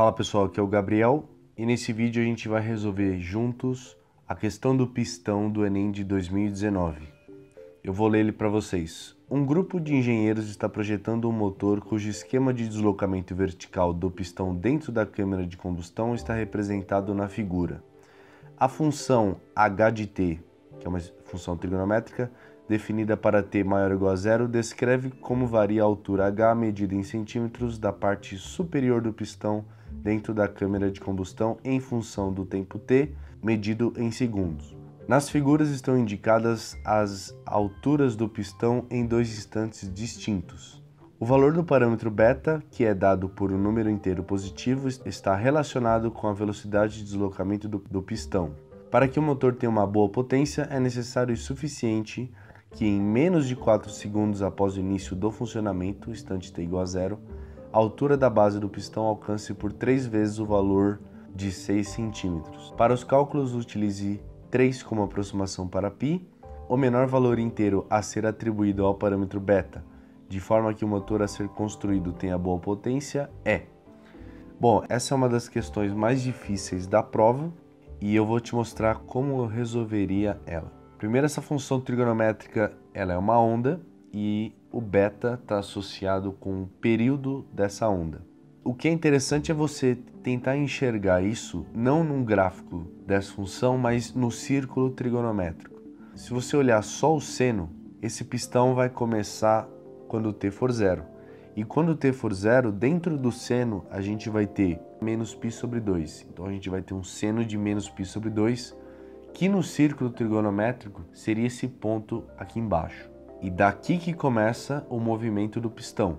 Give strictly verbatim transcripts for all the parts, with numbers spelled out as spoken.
Fala pessoal, aqui é o Gabriel e nesse vídeo a gente vai resolver juntos a questão do pistão do Enem de dois mil e dezenove. Eu vou ler ele para vocês. Um grupo de engenheiros está projetando um motor cujo esquema de deslocamento vertical do pistão dentro da câmara de combustão está representado na figura. A função H de T, que é uma função trigonométrica, definida para t maior ou igual a zero, descreve como varia a altura H medida em centímetros da parte superior do pistão dentro da câmara de combustão em função do tempo t, medido em segundos. Nas figuras estão indicadas as alturas do pistão em dois instantes distintos. O valor do parâmetro beta, que é dado por um número inteiro positivo, está relacionado com a velocidade de deslocamento do, do pistão. Para que o motor tenha uma boa potência, é necessário e suficiente que em menos de quatro segundos após o início do funcionamento, instante t igual a zero, a altura da base do pistão alcance por três vezes o valor de seis centímetros. Para os cálculos, utilize três como aproximação para π, o menor valor inteiro a ser atribuído ao parâmetro beta, de forma que o motor a ser construído tenha boa potência, é. Bom, essa é uma das questões mais difíceis da prova e eu vou te mostrar como eu resolveria ela. Primeiro, essa função trigonométrica, ela é uma onda e o beta está associado com o período dessa onda. O que é interessante é você tentar enxergar isso não num gráfico dessa função, mas no círculo trigonométrico. Se você olhar só o seno, esse pistão vai começar quando t for zero. E quando t for zero, dentro do seno, a gente vai ter menos π sobre dois. Então a gente vai ter um seno de menos π sobre dois, que no círculo trigonométrico seria esse ponto aqui embaixo. E daqui que começa o movimento do pistão.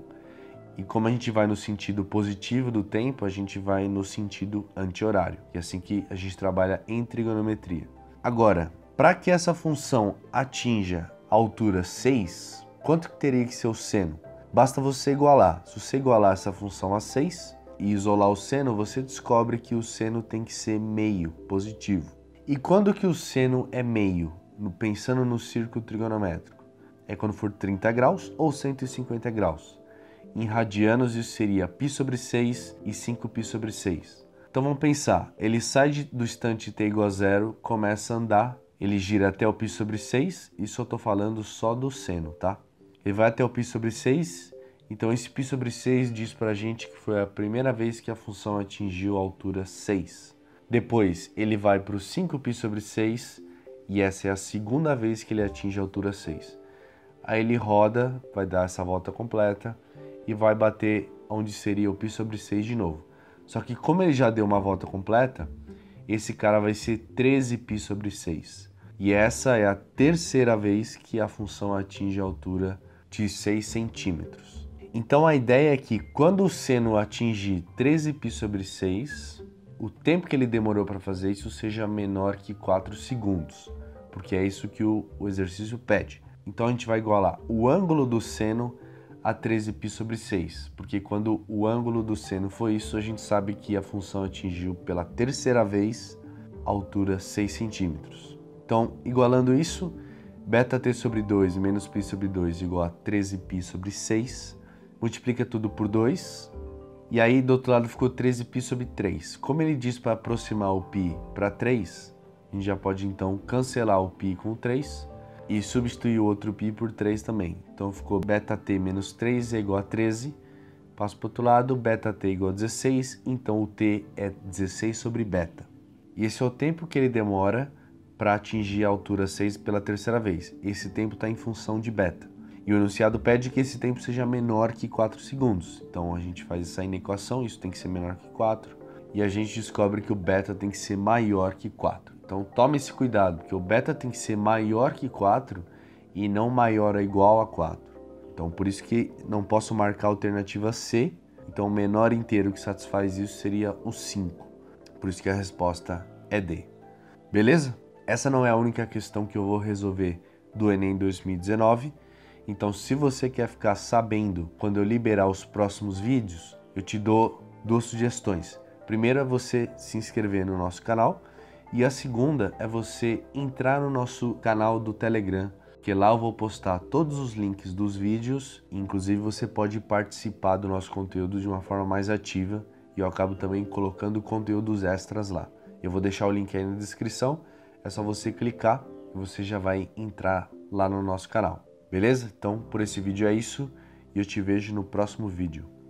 E como a gente vai no sentido positivo do tempo, a gente vai no sentido anti-horário. E é assim que a gente trabalha em trigonometria. Agora, para que essa função atinja a altura seis, quanto que teria que ser o seno? Basta você igualar. Se você igualar essa função a seis e isolar o seno, você descobre que o seno tem que ser meio positivo. E quando que o seno é meio? Pensando no círculo trigonométrico. É quando for trinta graus ou cento e cinquenta graus. Em radianos isso seria π sobre seis e cinco π sobre seis. Então vamos pensar, ele sai do instante t igual a zero, começa a andar, ele gira até o π sobre seis, isso eu estou falando só do seno, tá? Ele vai até o π sobre seis, então esse π sobre seis diz para a gente que foi a primeira vez que a função atingiu a altura seis. Depois ele vai para o cinco π sobre seis e essa é a segunda vez que ele atinge a altura seis. Aí ele roda, vai dar essa volta completa e vai bater onde seria o π sobre seis de novo. Só que como ele já deu uma volta completa, esse cara vai ser treze π sobre seis. E essa é a terceira vez que a função atinge a altura de seis centímetros. Então a ideia é que quando o seno atingir treze π sobre seis... o tempo que ele demorou para fazer isso seja menor que quatro segundos, porque é isso que o, o exercício pede. Então a gente vai igualar o ângulo do seno a treze π sobre seis, porque quando o ângulo do seno foi isso, a gente sabe que a função atingiu pela terceira vez a altura seis centímetros. Então, igualando isso, beta t sobre dois menos π sobre dois igual a treze π sobre seis, multiplica tudo por dois, e aí do outro lado ficou treze π sobre três. Como ele diz para aproximar o π para três, a gente já pode então cancelar o π com três e substituir o outro π por três também. Então ficou beta t menos três é igual a treze. Passo para o outro lado, beta t é igual a dezesseis, então o t é dezesseis sobre beta. E esse é o tempo que ele demora para atingir a altura seis pela terceira vez. Esse tempo está em função de beta. E o enunciado pede que esse tempo seja menor que quatro segundos. Então a gente faz essa inequação, isso tem que ser menor que quatro. E a gente descobre que o beta tem que ser maior que quatro. Então tome esse cuidado, porque o beta tem que ser maior que quatro e não maior ou igual a quatro. Então por isso que não posso marcar a alternativa C. Então o menor inteiro que satisfaz isso seria o cinco. Por isso que a resposta é D. Beleza? Essa não é a única questão que eu vou resolver do Enem dois mil e dezenove. Então, se você quer ficar sabendo quando eu liberar os próximos vídeos, eu te dou duas sugestões. Primeiro é você se inscrever no nosso canal e a segunda é você entrar no nosso canal do Telegram, que lá eu vou postar todos os links dos vídeos, inclusive você pode participar do nosso conteúdo de uma forma mais ativa e e eu acabo também colocando conteúdos extras lá. Eu vou deixar o link aí na descrição, é só você clicar e você já vai entrar lá no nosso canal, beleza? Então por esse vídeo é isso e eu te vejo no próximo vídeo.